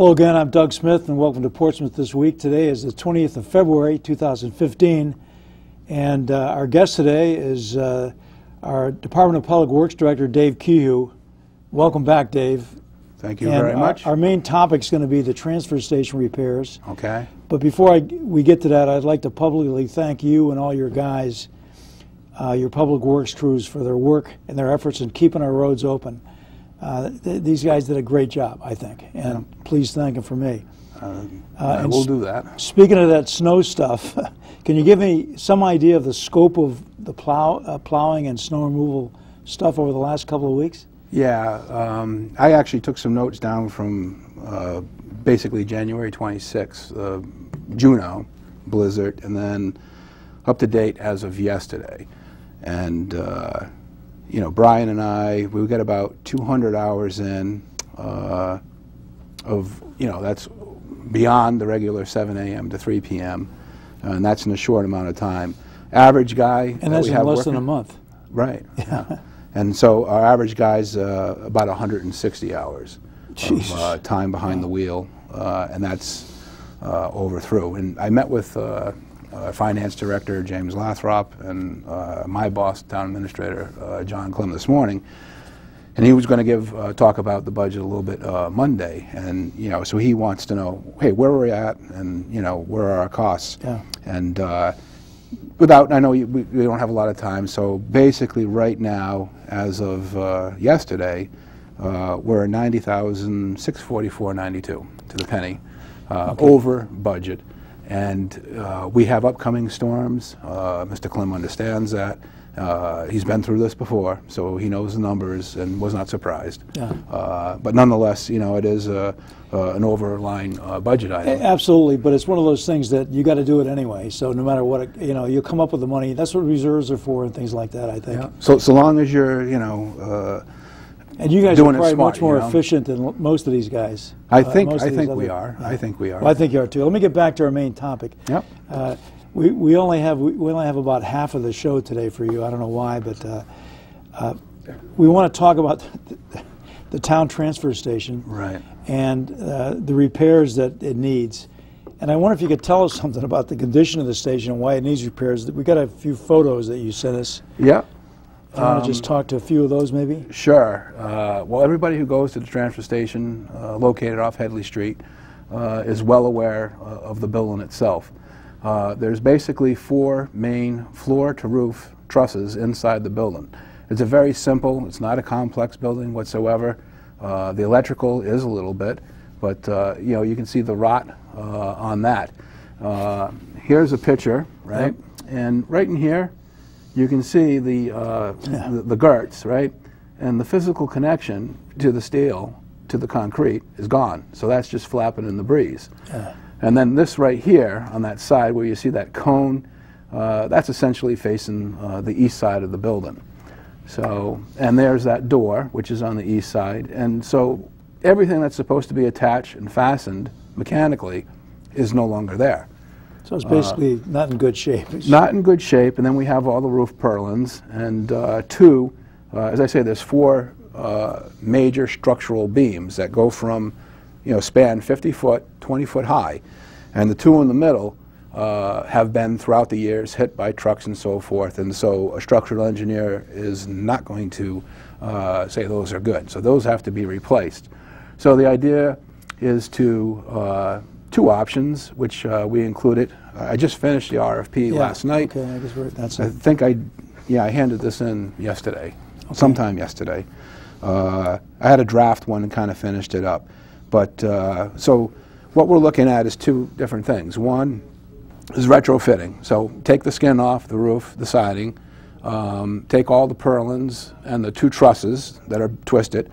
Hello again, I'm Doug Smith and welcome to Portsmouth This Week. Today is the 20th of February 2015 and our guest today is our Department of Public Works Director, Dave Kehew. Welcome back, Dave. Thank you very much. Our main topic is going to be the transfer station repairs. Okay. But before we get to that, I'd like to publicly thank you and all your guys, your public works crews, for their work and their efforts in keeping our roads open. These guys did a great job, I think, and please thank them for me. I will do that. Speaking of that snow stuff, can you give me some idea of the scope of the plowing and snow removal stuff over the last couple of weeks? Yeah, I actually took some notes down from basically January 26th, Juneau blizzard, and then up to date as of yesterday. And you know, Brian and I, we got about 200 hours in of, you know, that's beyond the regular 7 a.m. to 3 p.m. And that's in a short amount of time. Average guy. And that's in less than a month. Right. Yeah. And so our average guy's about 160 hours of time behind the wheel. And that's over through. And I met with Finance Director James Lathrop and my boss, Town Administrator John Klimm, this morning, and he was going to give talk about the budget a little bit Monday, and you know, so he wants to know, hey, where are we at, and you know, where are our costs, and without, I know we don't have a lot of time, so basically right now, as of yesterday, we're at $90,644.92 to the penny over budget. And we have upcoming storms. Mr. Klimm understands that. He's been through this before, so he knows the numbers and was not surprised. Yeah. But nonetheless, you know, it is an overlying budget item. Absolutely, but it's one of those things that you got to do it anyway. So no matter what, you know, you come up with the money. That's what reserves are for and things like that, I think. Yeah. So long as you're, you know, and you guys are probably much more efficient than most of these guys. I think we are. I think we are. I think you are too. Let me get back to our main topic. Yep. We only have about half of the show today for you. I don't know why, but we want to talk about the town transfer station, right? And the repairs that it needs. And I wonder if you could tell us something about the condition of the station and why it needs repairs. We got a few photos that you sent us. Yeah. Do you want to just talk to a few of those, maybe? Sure. Well, everybody who goes to the transfer station located off Headley Street is well aware of the building itself. There's basically four main floor-to-roof trusses inside the building. It's a very simple, it's not a complex building whatsoever. The electrical is a little bit, but you know, you can see the rot on that. Here's a picture, right? Yep. And right in here, you can see the girts, right? And the physical connection to the steel, to the concrete, is gone. So that's just flapping in the breeze. Yeah. And then this right here on that side where you see that cone, that's essentially facing the east side of the building. So, and there's that door, which is on the east side. And so everything that's supposed to be attached and fastened mechanically is no longer there. So it's basically not in good shape. Not in good shape, and then we have all the roof purlins, and as I say, there's four major structural beams that go from, you know, span 50 foot, 20 foot high, and the two in the middle have been throughout the years hit by trucks and so forth, and so a structural engineer is not going to say those are good, so those have to be replaced. So the idea is to two options, which we included. I just finished the RFP last night. Okay, I guess I handed this in yesterday, sometime yesterday. I had a draft one and kind of finished it up. But so what we're looking at is two different things. One is retrofitting. So take the skin off the roof, the siding, take all the purlins and the two trusses that are twisted,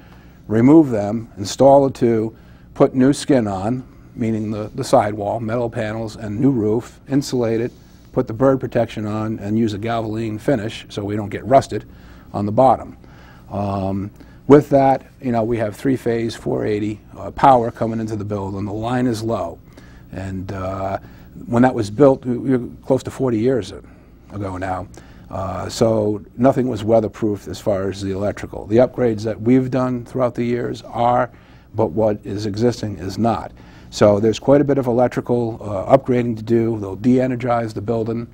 remove them, install the two, put new skin on, meaning the sidewall, metal panels, and new roof, insulate it, put the bird protection on, and use a Galvaline finish so we don't get rusted on the bottom. With that, you know, we have three-phase 480 power coming into the building. The line is low, and when that was built, we were close to 40 years ago now, so nothing was weatherproofed as far as the electrical. The upgrades that we've done throughout the years are but what is existing is not. So there's quite a bit of electrical upgrading to do. They'll de-energize the building.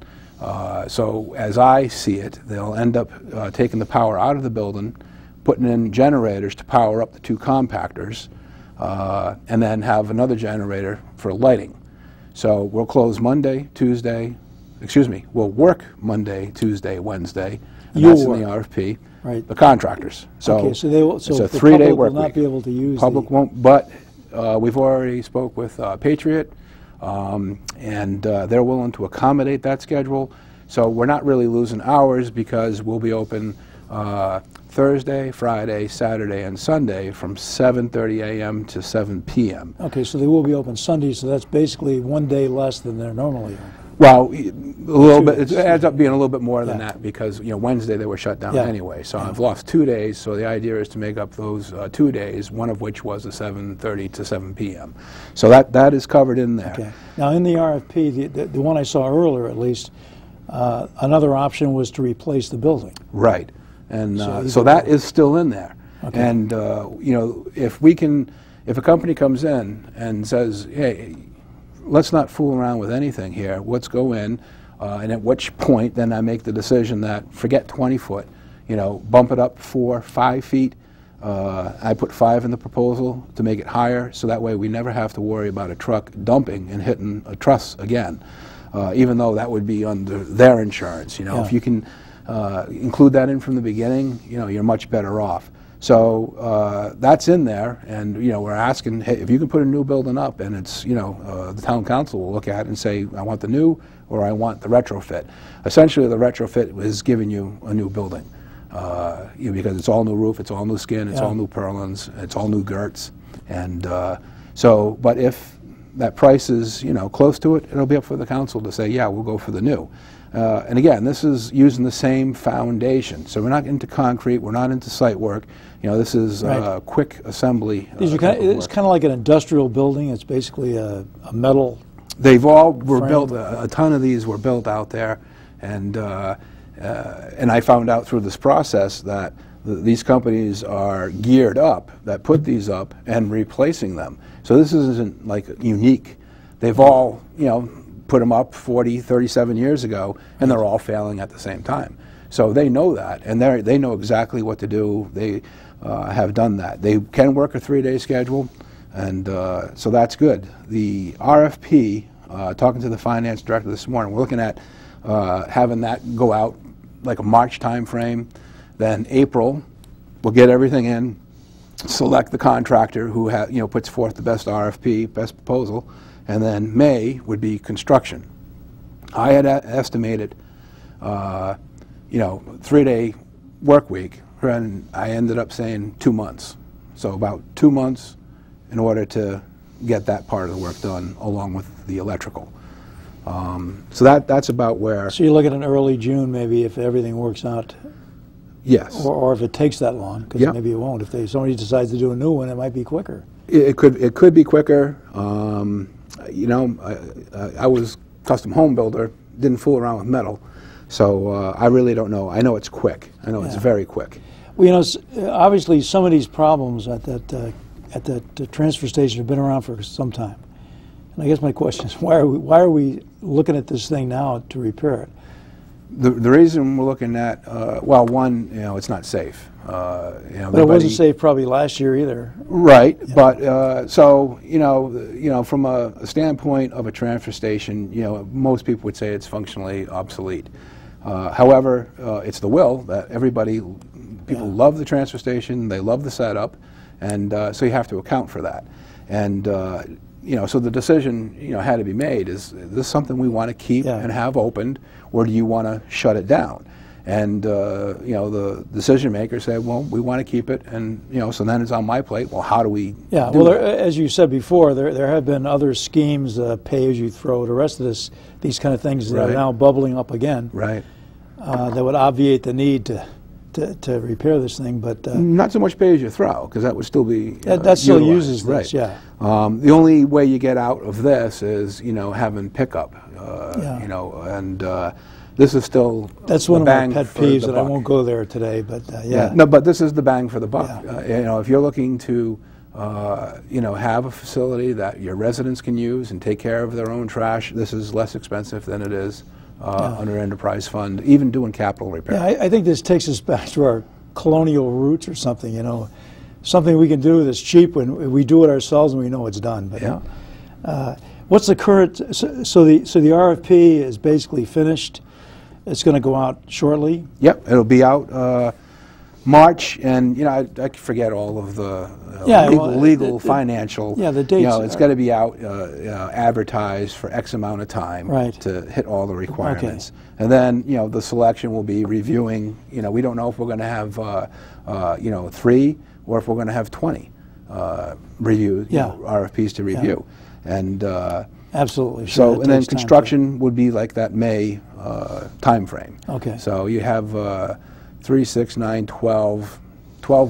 So as I see it, they'll end up taking the power out of the building, putting in generators to power up the two compactors, and then have another generator for lighting. So we'll close Monday, Tuesday, excuse me, we'll work Monday, Tuesday, Wednesday, and that's in the RFP. Right. The contractors. So, okay, so, they will, so it's a three-day work week. Public will not be able to use public won't, but we've already spoke with Patriot, and they're willing to accommodate that schedule. So we're not really losing hours because we'll be open Thursday, Friday, Saturday, and Sunday from 7:30 a.m. to 7 p.m. Okay, so they will be open Sunday, so that's basically one day less than they're normally open. Well, a little bit, it adds up being a little bit more than that because, you know, Wednesday they were shut down anyway. So I've lost 2 days, so the idea is to make up those 2 days, one of which was the 7:30 to 7 p.m. So that is covered in there. Okay. Now in the RFP, the one I saw earlier at least, another option was to replace the building. Right. And so that is still in there. Okay. And, you know, if we can, if a company comes in and says, hey, let's not fool around with anything here. Let's go in, and at which point then I make the decision that forget 20 foot, you know, bump it up 4, 5 feet. I put 5 in the proposal to make it higher, so that way we never have to worry about a truck dumping and hitting a truss again, even though that would be under their insurance. You know, if you can include that in from the beginning, you know, you're much better off. So that's in there, and you know we're asking, hey, if you can put a new building up, and it's you know the town council will look at it and say, I want the new or I want the retrofit. Essentially, the retrofit is giving you a new building, you know, because it's all new roof, it's all new skin, it's all new purlins, it's all new girts, and so. But if that price is you know close to it, it'll be up for the council to say, yeah, we'll go for the new. And again, this is using the same foundation. So we're not into concrete, we're not into site work. You know, this is quick assembly. It's kind of like an industrial building. It's basically a metal. They've all were frame. Built. A ton of these were built out there, and I found out through this process that these companies are geared up that put these up and replacing them. So this isn't like unique. They've all you know. Put them up 40, 37 years ago, and they're all failing at the same time. So they know that, and they know exactly what to do. They have done that. They can work a 3-day schedule, and so that's good. The RFP, talking to the finance director this morning, we're looking at having that go out like a March time frame. Then April, we'll get everything in, select the contractor who you know puts forth the best RFP, best proposal. And then May would be construction. I had estimated, you know, 3-day work week, and I ended up saying 2 months. So about 2 months in order to get that part of the work done along with the electrical. So that's about where... So you look at an early June maybe if everything works out. Yes. Or if it takes that long, because maybe it won't. If somebody decides to do a new one, it might be quicker. It could be quicker. You know, I was custom home builder, didn't fool around with metal, so I really don't know. I know it's quick. I know it's very quick. Well, you know, obviously some of these problems at that transfer station have been around for some time. And I guess my question is, why are we looking at this thing now to repair it? The reason we're looking at, well, one, you know, it's not safe. You know, but it wasn't safe probably last year either. Right, but so, you know, from a standpoint of a transfer station, you know, most people would say it's functionally obsolete. However, it's the will that people love the transfer station, they love the setup, and so you have to account for that. And, you know, so the decision, you know, had to be made is this something we want to keep and have opened, or do you want to shut it down? And, you know, the decision maker said, well, we want to keep it. And, you know, so then it's on my plate. Well, how do we do well, as you said before, there have been other schemes, pay-as-you-throw, the rest of these kind of things that are now bubbling up again. Right. That would obviate the need to repair this thing, but... not so much pay-as-you-throw, because that would still be that still uses this, the only way you get out of this is, you know, having pickup, you know, and... this is still that's one of my pet peeves, and I won't go there today, but yeah. No, but this is the bang for the buck. You know, if you're looking to you know, have a facility that your residents can use and take care of their own trash. This is less expensive than it is under enterprise fund, even doing capital repair. Yeah, I think this takes us back to our colonial roots or something, you know, something we can do that's cheap when we do it ourselves and we know it's done. But yeah. What's the current, so the RFP is basically finished. It's going to go out shortly? Yep, it'll be out March, and you know, I forget all of the legal, financial. Yeah, the dates. You know, it's got to be out, advertised for X amount of time to hit all the requirements, and then you know the selection will be reviewing. You know, we don't know if we're going to have you know 3 or if we're going to have 20 reviews, you know, RFPs to review, and absolutely. So and then construction would be like that May time frame. Okay. So you have 3, 6, 9, 12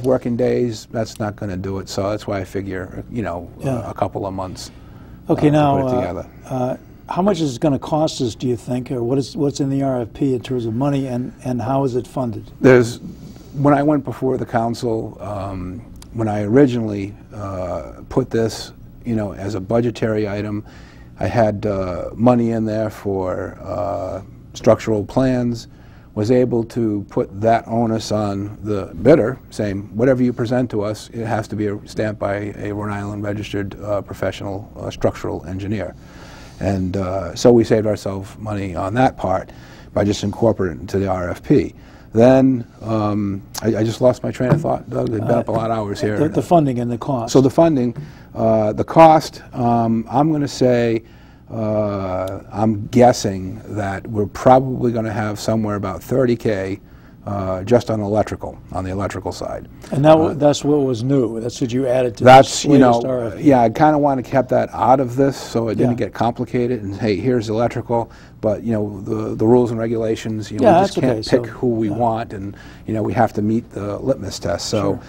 working days. That's not going to do it. So that's why I figure, you know, a couple of months. Okay, now, to put it together. How much is it going to cost us, do you think, or what's in the RFP in terms of money, and how is it funded? There's, when I went before the council, when I originally put this, you know, as a budgetary item, I had money in there for structural plans. Was able to put that onus on the bidder, saying whatever you present to us, it has to be stamped by a Rhode Island registered professional structural engineer. And so we saved ourselves money on that part by just incorporating it into the RFP. Then I just lost my train of thought, Doug. They've been up a lot of hours here. The funding and the cost. So the funding, the cost, I'm going to say, I'm guessing that we're probably going to have somewhere about $30K just on electrical, on the electrical side. And that that's what was new. That's what you added to this latest RFP. Yeah, I kind of want to keep that out of this so it didn't get complicated. And hey, here's electrical, but you know the rules and regulations. You know, we just can't pick who we want, and you know we have to meet the litmus test. So,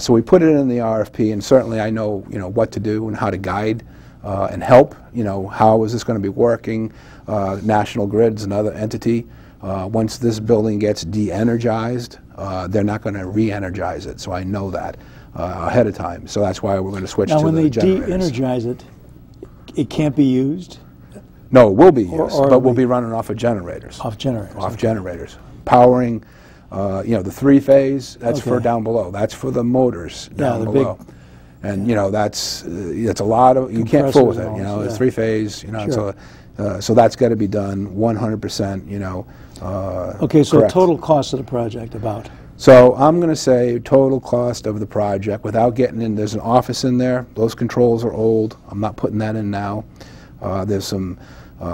so we put it in the RFP, and certainly I know what to do and how to guide. And help, you know, how is this going to be working? National Grid's another entity. Once this building gets de-energized, they're not going to re-energize it. So I know that ahead of time. So that's why we're going to switch to the generators. Now, when they de-energize it, it can't be used? No, it will be used, but we'll be running off of generators. Off generators. Off generators. Powering, you know, the 3-phase, that's for down below. That's for the motors down below. Big, and you know that's a lot of you can't fool with it. You know it's 3-phase. You know so that's got to be done 100%. You know. Okay, so total cost of the project about. So I'm going to say total cost of the project without getting in. There's an office in there. Those controls are old. I'm not putting that in now. There's some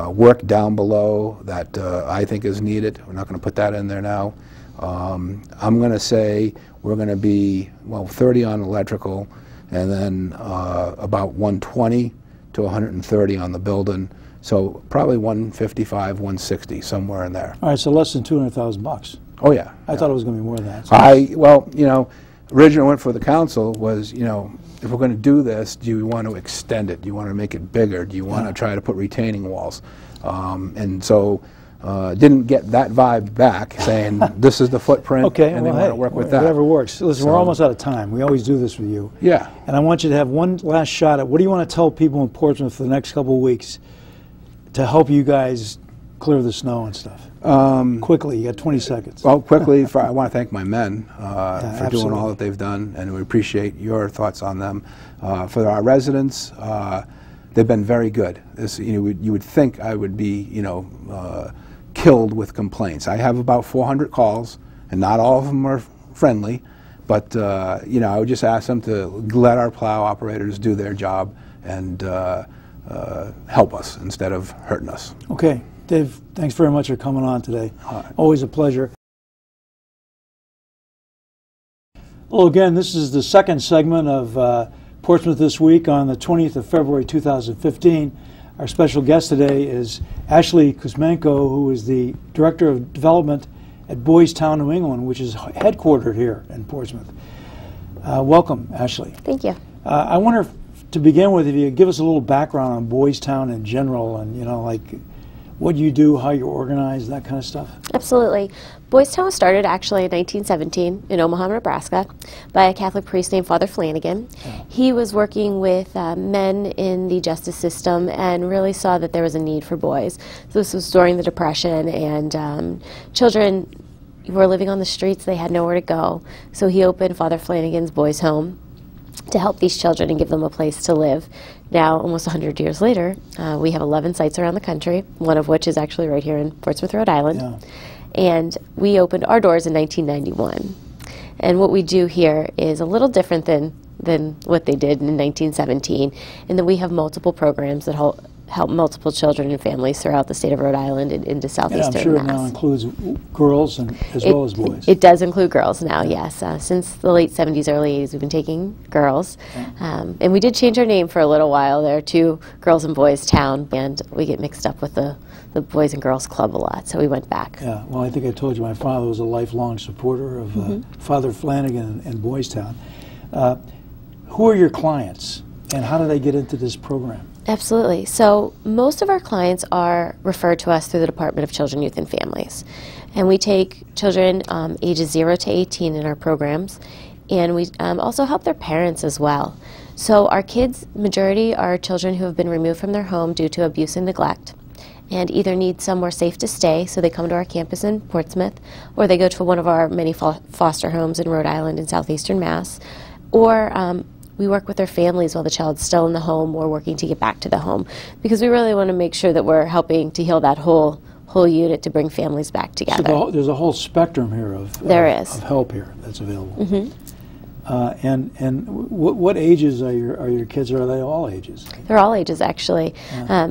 work down below that I think is needed. We're not going to put that in there now. I'm going to say we're going to be well 30 on electrical. And then about 120 to 130 on the building, so probably 155, 160 somewhere in there. All right, so less than $200,000. Oh yeah, I thought it was going to be more than that. So well, you know, originally went for the council was if we're going to do this, do you want to extend it? Do you want to make it bigger? Do you want to try to put retaining walls? And so didn't get that vibe back saying this is the footprint and they want to work with that. Whatever works. Listen, we're almost out of time. We always do this with you. Yeah. And I want you to have one last shot at what do you want to tell people in Portsmouth for the next couple of weeks to help you guys clear the snow and stuff? Quickly, you got 20 seconds. Well, quickly, I want to thank my men for doing all that they've done, and we appreciate your thoughts on them. For our residents, they've been very good. This, you would think I would be, killed with complaints. I have about 400 calls, and not all of them are friendly, but you know, I would just ask them to let our plow operators do their job and help us instead of hurting us. Okay, Dave, thanks very much for coming on today. Always a pleasure. Hello again, this is the second segment of Portsmouth This Week on the 20th of February 2015. Our special guest today is Ashley Kusmanko, who is the Director of Development at Boys Town, New England, which is headquartered here in Portsmouth. Welcome, Ashley. Thank you. I wonder, to begin with, if you could give us a little background on Boys Town in general, and like what you do, how you organize, that kind of stuff? Absolutely. Boys Town was started actually in 1917 in Omaha, Nebraska by a Catholic priest named Father Flanagan. Oh. He was working with men in the justice system and really saw that there was a need for boys. So this was during the Depression, and children were living on the streets. They had nowhere to go. So he opened Father Flanagan's Boys Home to help these children and give them a place to live. Now, almost 100 years later, we have 11 sites around the country, one of which is actually right here in Portsmouth, Rhode Island. Yeah. And we opened our doors in 1991. And what we do here is a little different than what they did in 1917, in that we have multiple programs that help multiple children and families throughout the state of Rhode Island and into southeastern Mass. I'm sure it now includes girls and as well as boys. It does include girls now, yes. Since the late 70s, early 80s, we've been taking girls. Yeah. And we did change our name for a little while there to Girls and Boys Town, and we get mixed up with the Boys and Girls Club a lot, so we went back. Yeah, well, I think I told you my father was a lifelong supporter of Father Flanagan and Boys Town. Who are your clients, and how do they get into this program? Absolutely. So most of our clients are referred to us through the Department of Children, Youth, and Families. And we take children ages 0 to 18 in our programs, and we also help their parents as well. So our kids, majority are children who have been removed from their home due to abuse and neglect, and either need somewhere safe to stay, so they come to our campus in Portsmouth, or they go to one of our many foster homes in Rhode Island and southeastern Mass, or we work with their families while the child's still in the home or working to get back to the home, because we really want to make sure that we're helping to heal that whole unit to bring families back together. So there's a whole spectrum here of help here that's available. And what ages are your kids, or are they all ages? They're all ages, actually.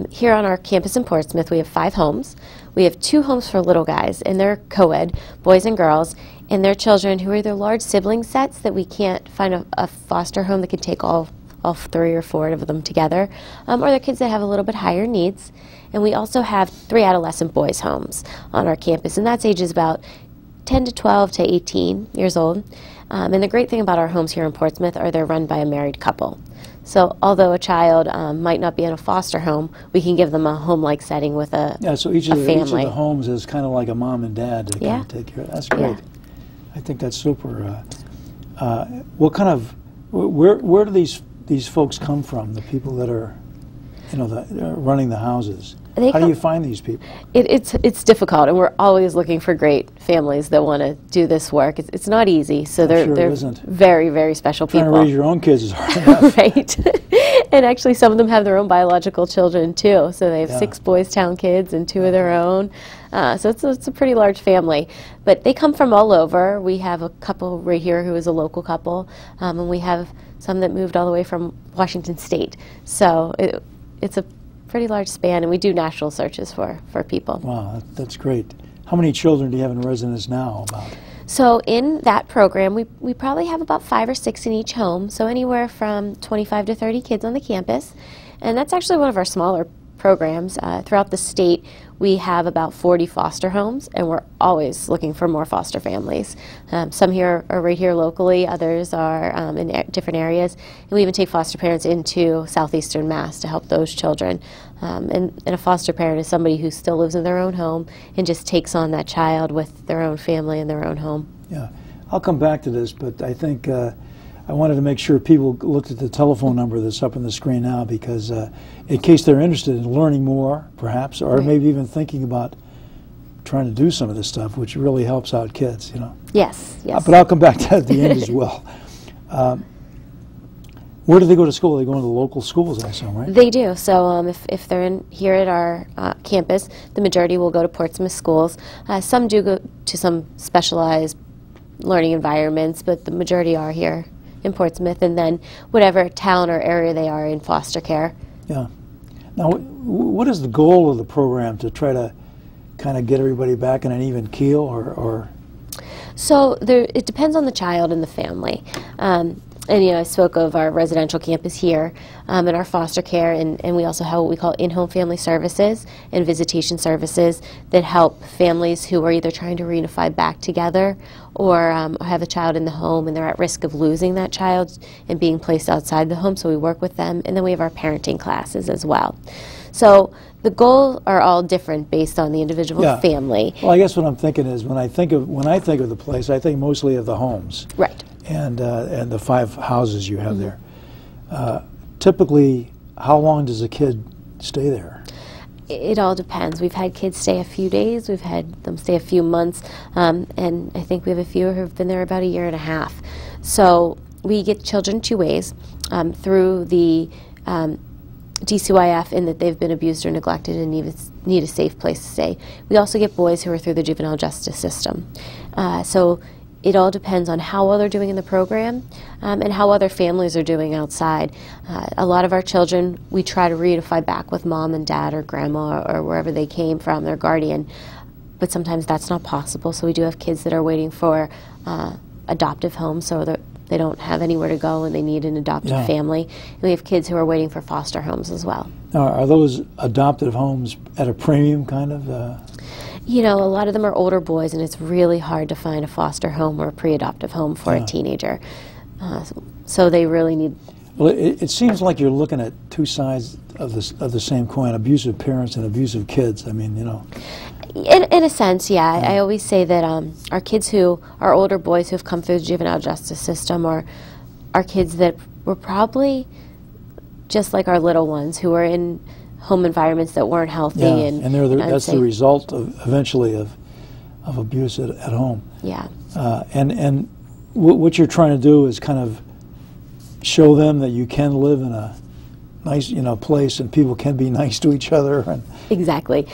Here on our campus in Portsmouth, we have 5 homes. We have 2 homes for little guys, and they're co-ed, boys and girls, and they're children who are either large sibling sets that we can't find a foster home that can take all 3 or 4 of them together, or they're kids that have a little bit higher needs. And we also have 3 adolescent boys' homes on our campus, and that's ages about 10 to 12 to 18 years old. And the great thing about our homes here in Portsmouth are they're run by a married couple. So although a child might not be in a foster home, we can give them a home-like setting with a family. Yeah, so each of the homes is kind of like a mom and dad to kind of take care of. That's great. Yeah. I think that's super. What kind of, where do these folks come from, the people that are, running the houses? How do you find these people? It's difficult, and we're always looking for great families that want to do this work. It's not easy, so they're very, very special people. Trying to raise your own kids is hard enough. Right. And actually, some of them have their own biological children, too. So they have 6 Boys Town kids and 2 of their own. So it's a pretty large family. But they come from all over. We have a couple right here who is a local couple, and we have some that moved all the way from Washington State. So it's a pretty large span, and we do national searches for people. Wow, that's great. How many children do you have in residence now? So in that program, we probably have about 5 or 6 in each home, so anywhere from 25 to 30 kids on the campus. And that's actually one of our smaller programs. Throughout the state, we have about 40 foster homes, and we're always looking for more foster families. Some here are right here locally, others are in different areas, and we even take foster parents into southeastern Mass to help those children. And a foster parent is somebody who still lives in their own home and just takes on that child with their own family in their own home. Yeah, I'll come back to this, but I think I wanted to make sure people looked at the telephone number that's up on the screen now, because in case they're interested in learning more, perhaps, or maybe even thinking about trying to do some of this stuff, which really helps out kids, Yes, yes. But I'll come back to that at the end as well. Where do they go to school? They go into the local schools, I assume, right? They do. So if they're here at our campus, the majority will go to Portsmouth schools. Some do go to some specialized learning environments, but the majority are here in Portsmouth, and then whatever town or area they are in foster care. Yeah. Now, what is the goal of the program, to try to kind of get everybody back in an even keel, or? So it depends on the child and the family. And I spoke of our residential campus here, and our foster care, and we also have what we call in-home family services and visitation services that help families who are either trying to reunify back together or have a child in the home and they're at risk of losing that child and being placed outside the home, so we work with them. And then we have our parenting classes as well. So the goals are all different based on the individual family. Well, I guess what I'm thinking is when I think of the place, I think mostly of the homes, right? And the 5 houses you have there. Typically, how long does a kid stay there? It all depends. We've had kids stay a few days, we've had them stay a few months, and I think we have a few who have been there about 1.5 years. So we get children 2 ways, through the DCYF, in that they've been abused or neglected and need a safe place to stay. We also get boys who are through the juvenile justice system. So it all depends on how well they're doing in the program and how other families are doing outside. A lot of our children, we try to reunify back with mom and dad or grandma or wherever they came from, their guardian, but sometimes that's not possible. So we do have kids that are waiting for adoptive homes, so they don't have anywhere to go and they need an adoptive family. And we have kids who are waiting for foster homes as well. Now, are those adoptive homes at a premium, kind of? You know, a lot of them are older boys, and it's really hard to find a foster home or a pre-adoptive home for a teenager. So they really need... Well, it seems like you're looking at 2 sides of the same coin, abusive parents and abusive kids. I mean, you know... In a sense, I always say that our kids who are older boys who have come through the juvenile justice system are kids that were probably just like our little ones who were in home environments that weren't healthy. And that's the result of eventually of abuse at home. And what you're trying to do is kind of show them that you can live in a nice, you know, place, and people can be nice to each other. And exactly.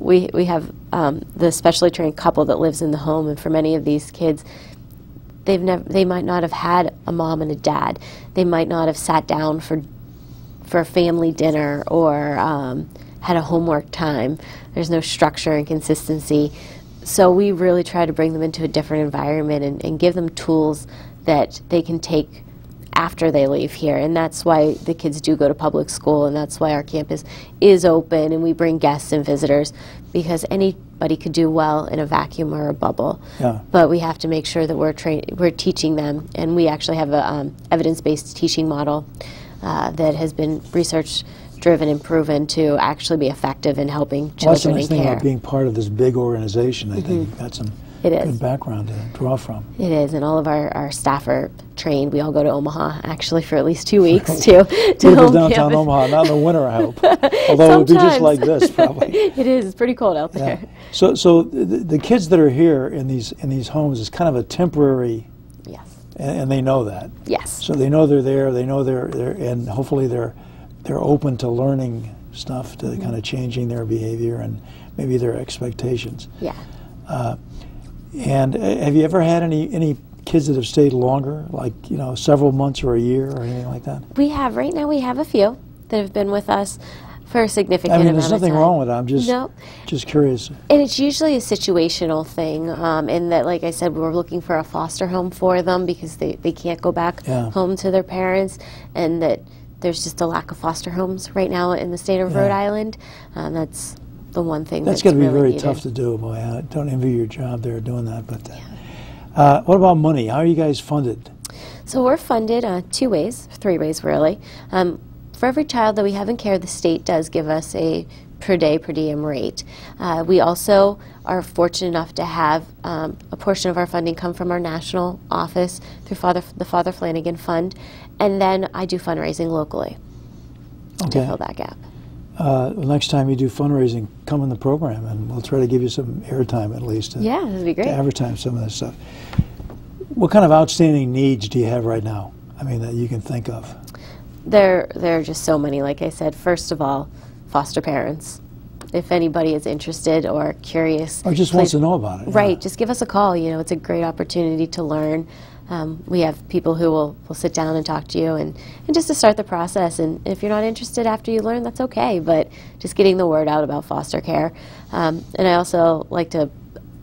We have the specially trained couple that lives in the home, and for many of these kids, they might not have had a mom and a dad. They might not have sat down for a family dinner or had a homework time. There's no structure and consistency. So we really try to bring them into a different environment and give them tools that they can take after they leave here, and that's why the kids do go to public school, and that's why our campus is open and we bring guests and visitors, because anybody could do well in a vacuum or a bubble. But we have to make sure that we're teaching them, and we actually have a evidence-based teaching model that has been research driven and proven to actually be effective in helping children in care. That's the nice thing about being part of this big organization. I think you've got some good background to draw from. It is, and all of our staff are trained. We all go to Omaha, actually, for at least 2 weeks to downtown Omaha, not in the winter, I hope. Although it would be just like this, probably. It is. It's pretty cold out there. So the kids that are here in these homes is kind of a temporary. And they know that. So they know they're there. They know they're and hopefully they're open to learning stuff, to kind of changing their behavior and maybe their expectations. And have you ever had any kids that have stayed longer, like, you know, several months or a year or anything like that? We have. Right now we have a few that have been with us for a significant amount of time. I mean, there's nothing wrong with it. I'm just curious. And it's usually a situational thing, in that, like I said, we were looking for a foster home for them because they can't go back home to their parents, and that there's just a lack of foster homes right now in the state of Rhode Island. That's the one thing that's going to be really very tough to do. Boy, I don't envy your job there doing that. But what about money? How are you guys funded? So we're funded 3 ways really. For every child that we have in care, the state does give us a per day per diem rate. We also are fortunate enough to have a portion of our funding come from our national office through the Father Flanagan Fund, and then I do fundraising locally to fill that gap. Next time you do fundraising, come in the program, and we'll try to give you some airtime at least. That'd be great. To advertise some of this stuff. What kind of outstanding needs do you have right now? I mean, that you can think of. There are just so many. Like I said, first of all, foster parents. If anybody is interested or curious, or just wants to know about it, just give us a call. You know, it's a great opportunity to learn. We have people who will sit down and talk to you and just to start the process. And if you're not interested after you learn, that's okay. But just getting the word out about foster care. And I also like to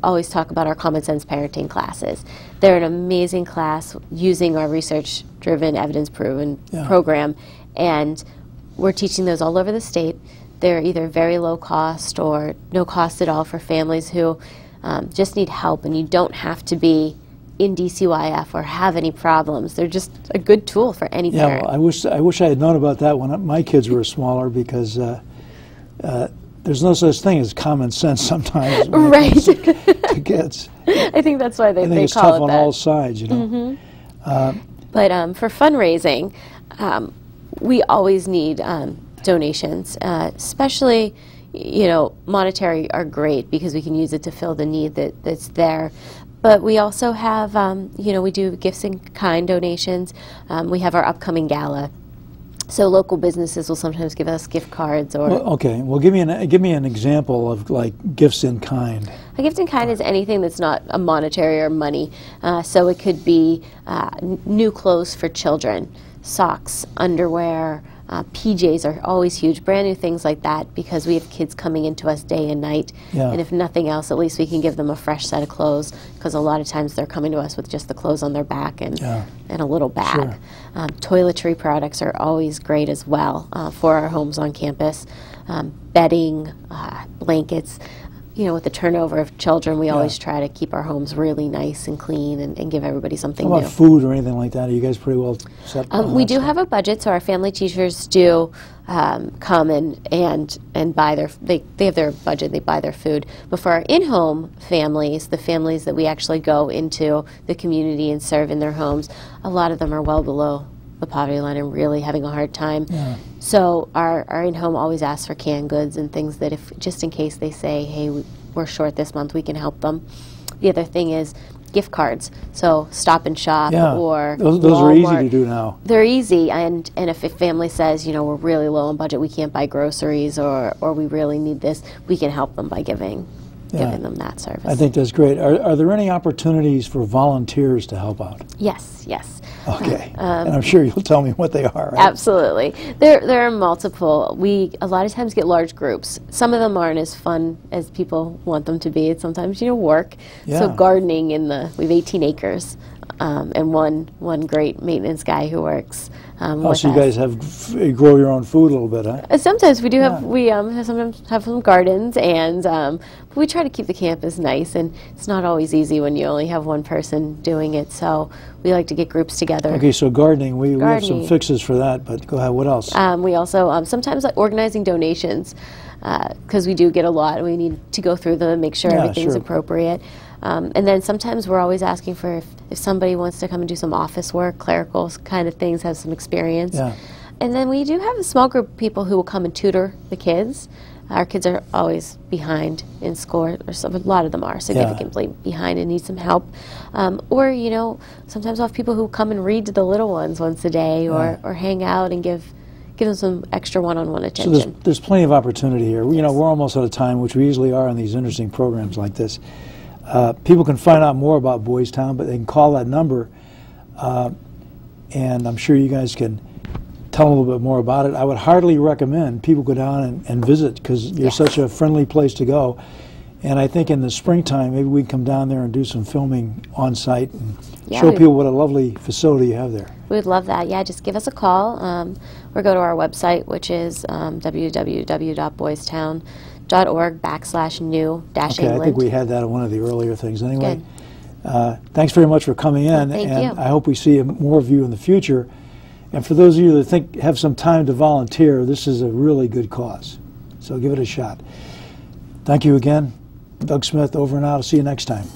always talk about our common sense parenting classes. They're an amazing class using our research-driven, evidence-proven program. And we're teaching those all over the state. They're either very low cost or no cost at all for families who just need help, and you don't have to be in DCYF or have any problems. They're just a good tool for any parent. Well, I wish I had known about that when my kids were smaller, because There's no such thing as common sense sometimes. Right. To kids. I think that's why they call it that. It's tough on all sides, you know. Mm-hmm. But for fundraising, we always need donations, especially, you know, monetary are great because we can use it to fill the need that's there. But we also have, you know, we do gifts in kind donations. We have our upcoming gala. So local businesses will sometimes give us gift cards or... Well, okay, well give me an example of like gifts in kind. A gift in kind is anything that's not a monetary or money. So it could be new clothes for children, socks, underwear, PJs are always huge, brand new things like that, because we have kids coming into us day and night, yeah. And if nothing else, at least we can give them a fresh set of clothes, because a lot of times they're coming to us with just the clothes on their back and, yeah. And a little bag. Sure. Toiletry products are always great as well for our homes on campus. Bedding, blankets, you know, with the turnover of children, we yeah. always try to keep our homes really nice and clean and give everybody something new. How about food or anything like that? Are you guys pretty well set? We do have a budget, so our family teachers do come and buy their, they have their budget, they buy their food. But for our in-home families, the families that we actually go into the community and serve in their homes, a lot of them are well below the poverty line and really having a hard time. Yeah. So our in-home always asks for canned goods and things that if, just in case they say, hey, we're short this month, we can help them. The other thing is gift cards. So Stop and Shop, yeah. Or those are easy to do now. They're easy, and if a family says, you know, we're really low on budget, we can't buy groceries or we really need this, we can help them by giving them that service. I think that's great. Are there any opportunities for volunteers to help out? Yes. Okay, and I'm sure you'll tell me what they are, right? Absolutely. There are multiple. We a lot of times get large groups. Some of them aren't as fun as people want them to be. It's sometimes, you know, work. Yeah. So gardening we have 18 acres and one great maintenance guy who works with so you us. Guys grow your own food a little bit, huh? Sometimes we do yeah. Sometimes have some gardens, and but we try to keep the campus nice, and it's not always easy when you only have one person doing it, so we like to get groups together. Okay, so gardening, we have some fixes for that, but go ahead, what else? We also sometimes like organizing donations, because we do get a lot, and we need to go through them and make sure everything's appropriate. And then sometimes we're always asking for if somebody wants to come and do some office work, clerical kind of things, have some experience. Yeah. And then we do have a small group of people who will come and tutor the kids. Our kids are always behind in school, or a lot of them are significantly yeah. behind and need some help. Or, you know, sometimes we'll have people who come and read to the little ones once a day, or hang out and give them some extra one-on-one attention. So there's plenty of opportunity here. Yes. You know, we're almost out of time, which we usually are in these interesting programs like this. People can find out more about Boys Town, but they can call that number, and I'm sure you guys can tell a little bit more about it. I would hardly recommend people go down and visit, because you're such a friendly place to go, and I think in the springtime maybe we can come down there and do some filming on site and show people what a lovely facility you have there. We would love that. Yeah, just give us a call, or go to our website, which is www.boystown.org/new-England. Okay, I think we had that in one of the earlier things anyway. Thanks very much for coming in, and thank you. I hope we see more of you in the future. And for those of you that have some time to volunteer, this is a really good cause, so give it a shot. Thank you again. Doug Smith, over and out. I'll see you next time.